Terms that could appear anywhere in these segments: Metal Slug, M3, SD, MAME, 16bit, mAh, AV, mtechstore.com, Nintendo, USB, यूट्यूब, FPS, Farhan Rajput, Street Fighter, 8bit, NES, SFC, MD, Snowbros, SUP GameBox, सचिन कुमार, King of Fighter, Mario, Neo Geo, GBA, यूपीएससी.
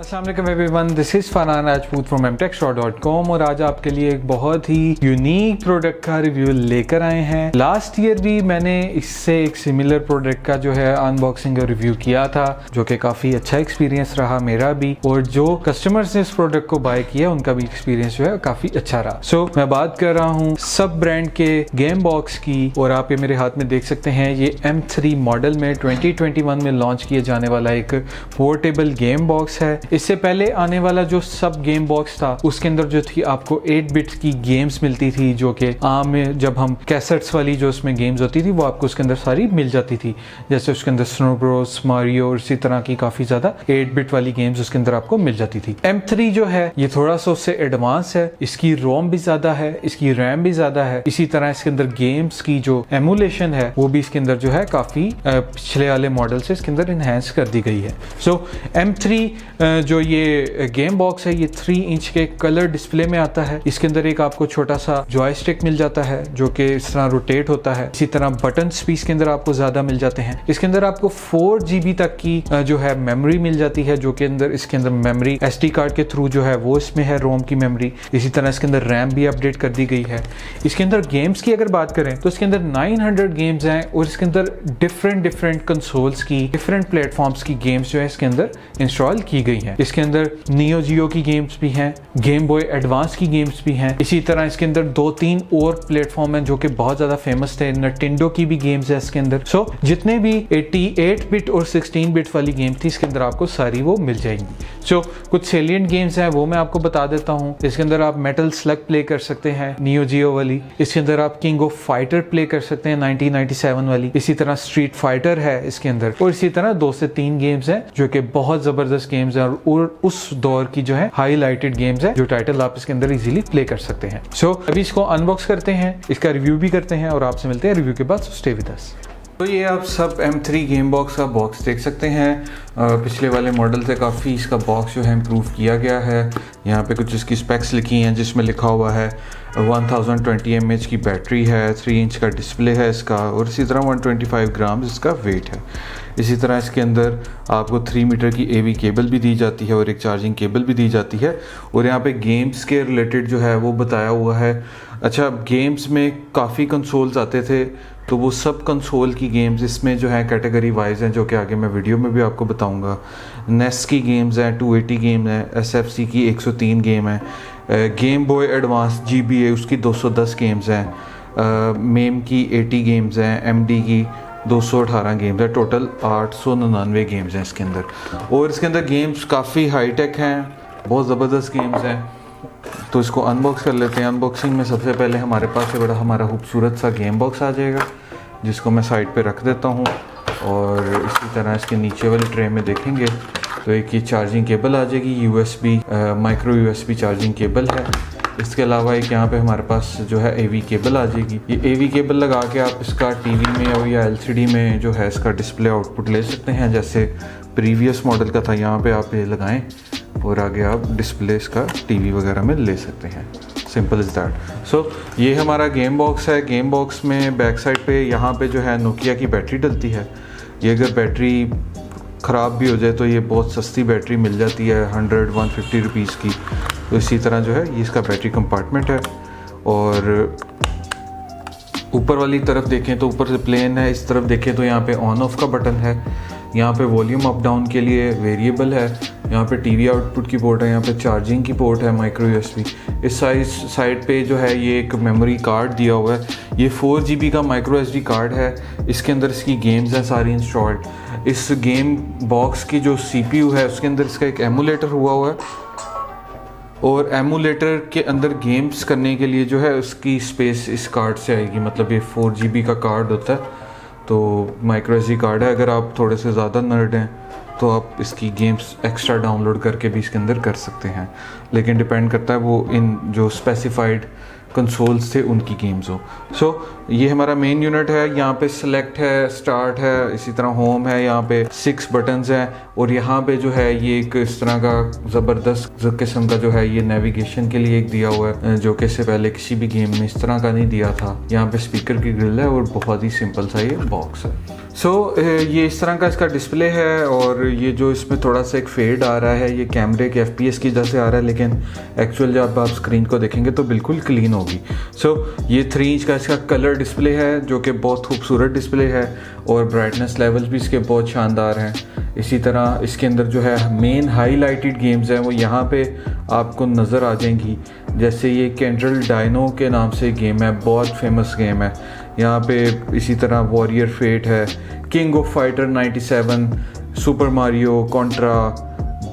अस्सलाम वालेकुम everyone, this is Farhan Rajput from mtechstore.com और आज आपके लिए एक बहुत ही यूनिक प्रोडक्ट का रिव्यू लेकर आए हैं। लास्ट ईयर भी मैंने इससे एक सिमिलर प्रोडक्ट का जो है अनबॉक्सिंग और रिव्यू किया था, जो कि काफ़ी अच्छा एक्सपीरियंस रहा मेरा भी, और जो कस्टमर्स ने इस प्रोडक्ट को बाय किया उनका भी एक्सपीरियंस जो है काफ़ी अच्छा रहा। सो मैं बात कर रहा हूँ सब ब्रांड के गेम बॉक्स की, और आप ये मेरे हाथ में देख सकते हैं, ये M3 मॉडल में 2021 में लॉन्च किया जाने वाला एक पोर्टेबल गेम बॉक्स है। इससे पहले आने वाला जो सब गेम बॉक्स था उसके अंदर जो थी आपको 8 बिट्स की गेम्स मिलती थी, जो कि आम जब हम कैसेट्स वाली जो उसमें गेम्स होती थी वो आपको उसके अंदर सारी मिल जाती थी, जैसे उसके अंदर स्नो ब्रोस, मारियो और इसी तरह की काफ़ी ज़्यादा 8 बिट वाली गेम्स उसके अंदर आपको मिल जाती थी। M3 जो है ये थोड़ा सा उससे एडवांस है, इसकी रोम भी ज़्यादा है, इसकी रैम भी ज़्यादा है, इसी तरह इसके अंदर गेम्स की जो एमुलेशन है वो भी इसके अंदर जो है काफ़ी पिछले वाले मॉडल से इसके अंदर इन्हेंस कर दी गई है। सो M3 जो ये गेम बॉक्स है ये 3 इंच के कलर डिस्प्ले में आता है। इसके अंदर एक आपको छोटा सा जॉयस्टिक मिल जाता है जो कि इस तरह रोटेट होता है, इसी तरह बटन्स भी इसके अंदर आपको ज्यादा मिल जाते हैं। इसके अंदर आपको 4 GB तक की जो है मेमोरी मिल जाती है, जो कि अंदर इसके अंदर मेमोरी SD कार्ड के थ्रू जो है वो इसमें है रोम की मेमोरी। इसी तरह इसके अंदर रैम भी अपडेट कर दी गई है। इसके अंदर गेम्स की अगर बात करें तो इसके अंदर 900 गेम्स हैं और इसके अंदर डिफरेंट कंसोल्स की, डिफरेंट प्लेटफॉर्म्स की गेम्स जो है इसके अंदर इंस्टॉल की गई है। इसके अंदर नियो जियो की गेम्स भी हैं, गेम बॉय एडवांस की गेम्स भी हैं, इसी तरह इसके अंदर 2-3 और प्लेटफॉर्म हैं जो कि बहुत ज्यादा फेमस थे। निंटेंडो की भी गेम्स है इसके अंदर। सो जितने भी 88 बिट और 16 बिट वाली गेम थी इसके अंदर आपको सारी वो मिल जाएंगी। सो कुछ सेलियंट गेम्स हैं वो मैं आपको बता देता हूँ। इसके अंदर आप मेटल स्लग प्ले कर सकते हैं नियो जियो वाली, इसके अंदर आप किंग ऑफ फाइटर प्ले कर सकते हैं 1997 वाली, इसी तरह स्ट्रीट फाइटर है इसके अंदर, और इसी तरह 2 से 3 गेम्स हैं जो कि बहुत जबरदस्त गेम्स हैं और उस दौर की जो है हाईलाइटेड गेम्स है जो टाइटल आप इसके अंदर इजीली प्ले कर सकते हैं। सो अभी इसको अनबॉक्स करते हैं, इसका रिव्यू भी करते हैं और आपसे मिलते हैं रिव्यू के बाद। Stay with us. तो ये आप सब M3 गेम बॉक्स का बॉक्स देख सकते हैं। पिछले वाले मॉडल से काफ़ी इसका बॉक्स जो है इम्प्रूव किया गया है। यहाँ पे कुछ इसकी स्पेक्स लिखी हैं जिसमें लिखा हुआ है 1020 mAh की बैटरी है, 3 इंच का डिस्प्ले है इसका, और इसी तरह 125 ग्राम इसका वेट है। इसी तरह इसके अंदर आपको 3 मीटर की AV केबल भी दी जाती है और एक चार्जिंग केबल भी दी जाती है, और यहाँ पे गेम्स के रिलेटेड जो है वो बताया हुआ है। अच्छा, गेम्स में काफ़ी कंसोल्स आते थे तो वो सब कंसोल की गेम्स इसमें जो है कैटेगरी वाइज हैं, जो कि आगे मैं वीडियो में भी आपको बताऊंगा। नेस की गेम्स हैं, 280 गेम हैं, SFC की 103 गेम हैं, गेम बॉय एडवांस GBA उसकी 210 गेम्स हैं, मेम की 80 गेम्स हैं, MD की 218 गेम्स है, टोटल 899 गेम्स हैं इसके अंदर। और इसके अंदर गेम्स काफ़ी हाईटेक हैं, बहुत ज़बरदस्त गेम्स हैं। तो इसको अनबॉक्स कर लेते हैं। अनबॉक्सिंग में सबसे पहले हमारे पास ये बड़ा हमारा खूबसूरत सा गेम बॉक्स आ जाएगा, जिसको मैं साइड पे रख देता हूँ, और इसी तरह इसके नीचे वाली ट्रे में देखेंगे तो एक ये चार्जिंग केबल आ जाएगी, USB micro USB charging cable है। इसके अलावा एक यहाँ पे हमारे पास जो है AV केबल आ जाएगी। ये AV केबल लगा के आप इसका TV में और या LCD में जो है इसका डिस्प्ले आउटपुट ले सकते हैं, जैसे प्रीवियस मॉडल का था। यहाँ पर आप ये लगाएँ और आगे आप डिस्प्ले इसका TV वगैरह में ले सकते हैं। Simple is that. सो ये हमारा गेम बॉक्स है। गेम बॉक्स में बैक साइड पे यहाँ पे जो है नोकिया की बैटरी डलती है। ये अगर बैटरी ख़राब भी हो जाए तो ये बहुत सस्ती बैटरी मिल जाती है 100-150 रुपीज़ की। तो इसी तरह जो है ये इसका बैटरी कंपार्टमेंट है, और ऊपर वाली तरफ देखें तो ऊपर से प्लेन है, इस तरफ देखें तो यहाँ पे ऑन ऑफ का बटन है, यहाँ पे वॉल्यूम अप डाउन के लिए वेरिएबल है, यहाँ पे टीवी आउटपुट की पोर्ट है, यहाँ पे चार्जिंग की पोर्ट है माइक्रो USB। इस साइड पे जो है ये एक मेमोरी कार्ड दिया हुआ है, ये 4 GB का माइक्रो SD कार्ड है। इसके अंदर इसकी गेम्स हैं सारी इंस्टॉल्ड। इस गेम बॉक्स की जो CPU है उसके अंदर इसका एक एमुलेटर हुआ है, और एमुलेटर के अंदर गेम्स करने के लिए जो है उसकी स्पेस इस कार्ड से आएगी। मतलब ये 4 GB का कार्ड होता है, तो माइक्रो SD कार्ड है। अगर आप थोड़े से ज़्यादा नर्ड हैं तो आप इसकी गेम्स एक्स्ट्रा डाउनलोड करके भी इसके अंदर कर सकते हैं, लेकिन डिपेंड करता है वो इन जो स्पेसिफाइड कंसोल्स थे उनकी गेम्स हो। सो ये हमारा मेन यूनिट है, यहाँ पे सिलेक्ट है, स्टार्ट है, इसी तरह होम है, यहाँ पे 6 बटन्स हैं और यहाँ पे जो है ये एक इस तरह का ज़बरदस्त किस्म का जो है ये नेविगेशन के लिए एक दिया हुआ है जो कि इससे पहले किसी भी गेम में इस तरह का नहीं दिया था। यहाँ पे स्पीकर की ग्रिल है और बहुत ही सिंपल सा ये बॉक्स है। ये इस तरह का इसका डिस्प्ले है और ये जो इसमें थोड़ा सा एक फेड आ रहा है ये कैमरे के FPS की वजह से आ रहा है, लेकिन एक्चुअल जब आप स्क्रीन को देखेंगे तो बिल्कुल क्लीन होगी। ये 3 इंच का इसका कलर डिस्प्ले है जो कि बहुत खूबसूरत डिस्प्ले है और ब्राइटनेस लेवल्स भी इसके बहुत शानदार हैं। इसी तरह इसके अंदर जो है मेन हाईलाइटेड गेम्स हैं वो यहाँ पे आपको नज़र आ जाएंगी, जैसे ये कैंड्रल डायनो के नाम से गेम है, बहुत फेमस गेम है। यहाँ पे इसी तरह वॉरियर फेट है, king of fighter 97, super Mario, Contra,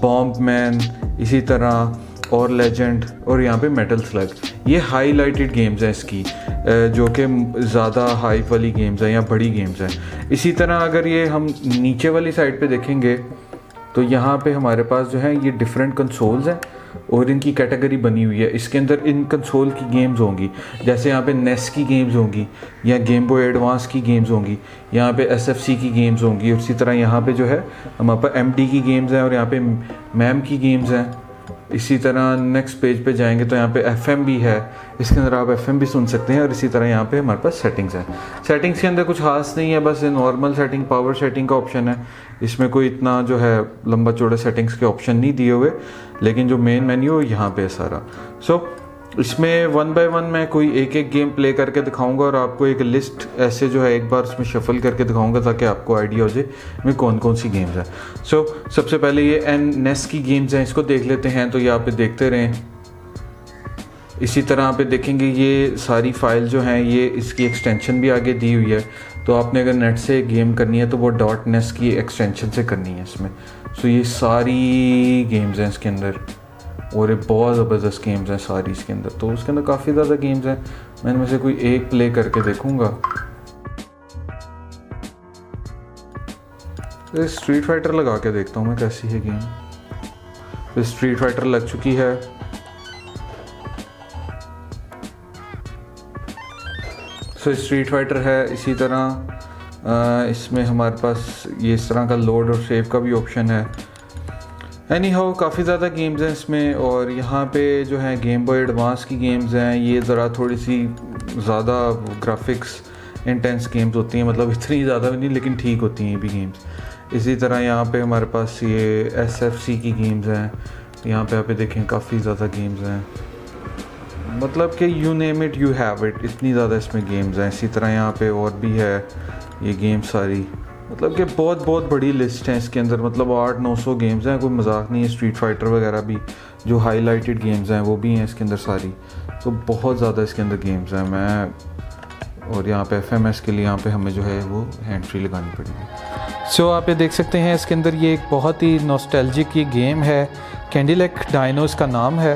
bomb man, इसी तरह और लेजेंड और यहाँ पे मेटल स्लग। ये हाईलाइटेड गेम्स हैं इसकी जो कि ज़्यादा हाइप वाली गेम्स हैं या बड़ी गेम्स हैं। इसी तरह अगर ये हम नीचे वाली साइड पे देखेंगे तो यहाँ पे हमारे पास जो है ये डिफरेंट कंसोल्स हैं और इनकी कैटेगरी बनी हुई है। इसके अंदर इन कंसोल की गेम्स होंगी, जैसे यहाँ पे नेस की गेम्स होंगी या गेम बॉय एडवांस की गेम्स होंगी, यहाँ पे एसएफसी की गेम्स होंगी और इसी तरह यहाँ पे जो है हमारे पास एमटी की गेम्स हैं और यहाँ पे मैम की गेम्स हैं। इसी तरह नेक्स्ट पेज पे जाएंगे तो यहाँ पे एफएम भी है, इसके अंदर आप एफएम भी सुन सकते हैं और इसी तरह यहाँ पे हमारे पास सेटिंग्स हैं। सेटिंग्स के अंदर कुछ खास नहीं है, बस नॉर्मल सेटिंग, पावर सेटिंग का ऑप्शन है, इसमें कोई इतना जो है लंबा चौड़े सेटिंग्स के ऑप्शन नहीं दिए हुए, लेकिन जो मेन मेन्यू यहाँ पे है सारा। इसमें 1 बाय 1 मैं कोई एक गेम प्ले करके दिखाऊंगा और आपको एक लिस्ट ऐसे जो है एक बार उसमें शफल करके दिखाऊंगा ताकि आपको आइडिया हो जाए में कौन कौन सी गेम्स हैं। सबसे पहले ये NES की गेम्स हैं, इसको देख लेते हैं तो यहाँ पे देखते रहें। इसी तरह यहाँ पे देखेंगे ये सारी फाइल जो हैं ये इसकी एक्सटेंशन भी आगे दी हुई है, तो आपने अगर नेट से गेम करनी है तो वो .NES की एक्सटेंशन से करनी है इसमें। ये सारी गेम्स हैं इसके अंदर और ये बहुत ज़बरदस्त गेम्स हैं सारी इसके अंदर, तो उसके अंदर काफ़ी ज़्यादा गेम्स हैं। मैं इनमें से कोई एक प्ले करके देखूंगा। स्ट्रीट फाइटर लगा के देखता हूँ मैं कैसी है गेम। स्ट्रीट फाइटर लग चुकी है। स्ट्रीट फाइटर है। इसी तरह इसमें हमारे पास ये इस तरह का लोड और सेव का भी ऑप्शन है। एनीहाउ काफ़ी ज़्यादा गेम्स हैं इसमें और यहाँ पे जो है गेम बॉय एडवांस की गेम्स हैं, ये ज़रा थोड़ी सी ज़्यादा ग्राफिक्स इंटेंस गेम्स होती हैं, मतलब इतनी ज़्यादा भी नहीं लेकिन ठीक होती हैं ये भी गेम्स। इसी तरह यहाँ पे हमारे पास ये एसएफसी की गेम्स हैं, यहाँ पे आप देखें काफ़ी ज़्यादा गेम्स हैं, मतलब कि you name it you have it, इतनी ज़्यादा इसमें गेम्स हैं। इसी तरह यहाँ पे और भी है ये गेम्स सारी, मतलब कि बहुत बड़ी लिस्ट है इसके अंदर, मतलब 800-900 गेम्स हैं, कोई मजाक नहीं है। स्ट्रीट फाइटर वगैरह भी जो हाईलाइटेड गेम्स हैं वो भी हैं इसके अंदर सारी, तो बहुत ज़्यादा इसके अंदर गेम्स हैं। मैं और यहाँ पे एफएमएस के लिए यहाँ पे हमें जो है वो हैंड फ्री लगानी पड़ेगी। आप ये देख सकते हैं इसके अंदर ये एक बहुत ही नॉस्टैल्जिक ये गेम है, कैंडी लैक डायनोस का नाम है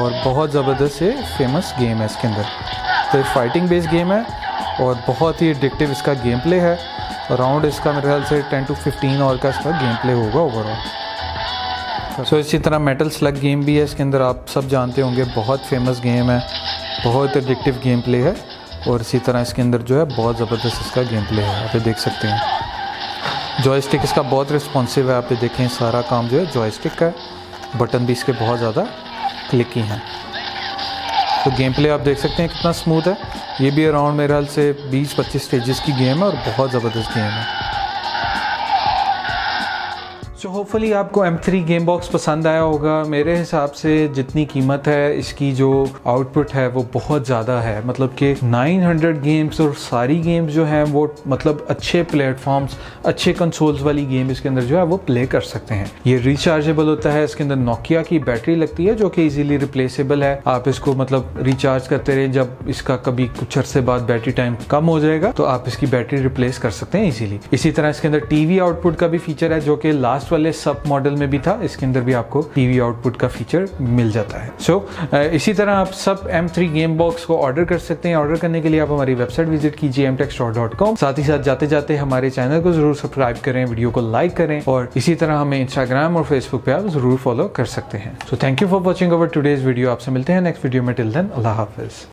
और बहुत ज़बरदस्त ये फेमस गेम है इसके अंदर। तो फाइटिंग बेस्ड गेम है और बहुत ही एडिक्टिव इसका गेम प्ले है। राउंड इसका मेरे ख्याल से 10 to 15 और का इसका गेम प्ले होगा ओवरऑल। इसी तरह मेटल स्लग गेम भी है इसके अंदर, आप सब जानते होंगे, बहुत फेमस गेम है, बहुत एडिक्टिव गेम प्ले है और इसी तरह इसके अंदर जो है बहुत ज़बरदस्त इसका गेम प्ले है। आप ये देख सकते हैं जॉयस्टिक इसका बहुत रिस्पॉन्सिव है। आप ये देखें सारा काम जो है जॉयस्टिक का है, बटन भी इसके बहुत ज़्यादा क्लिकी हैं। तो गेम प्ले आप देख सकते हैं कितना स्मूथ है। ये भी अराउंड मेरे ख्याल से 20-25 स्टेजेस की गेम है और बहुत ज़बरदस्त गेम है। होपफुली आपको M3 गेम बॉक्स पसंद आया होगा। मेरे हिसाब से जितनी कीमत है इसकी जो आउटपुट है वो बहुत ज़्यादा है, मतलब कि 900 गेम्स और सारी गेम्स जो हैं वो मतलब अच्छे प्लेटफॉर्म्स, अच्छे कंसोल्स वाली गेम इसके अंदर जो है वो प्ले कर सकते हैं। ये रिचार्जेबल होता है, इसके अंदर नोकिया की बैटरी लगती है जो कि इजीली रिप्लेसेबल है। आप इसको मतलब रिचार्ज करते रहे, जब इसका कभी कुछ अरसे बाद बैटरी टाइम कम हो जाएगा तो आप इसकी बैटरी रिप्लेस कर सकते हैं इजीली। इसी तरह इसके अंदर टीवी आउटपुट का भी फीचर है जो कि लास्ट वाले सब मॉडल में भी था, इसके अंदर भी आपको टीवी आउटपुट का फीचर मिल जाता है। इसी तरह आप सब M3 गेम बॉक्स को ऑर्डर कर सकते हैं। ऑर्डर करने के लिए आप हमारी वेबसाइट विजिट कीजिए mtechstore.com। साथ ही साथ जाते जाते हमारे चैनल को जरूर सब्सक्राइब करें, वीडियो को लाइक करें और इसी तरह हमें इंस्टाग्राम और फेसबुक पे आप जरूर फॉलो कर सकते हैं। Thank you for watching our today's video. आपसे मिलते हैं नेक्स्ट वीडियो में। टिल देन अल्लाह हाफिज।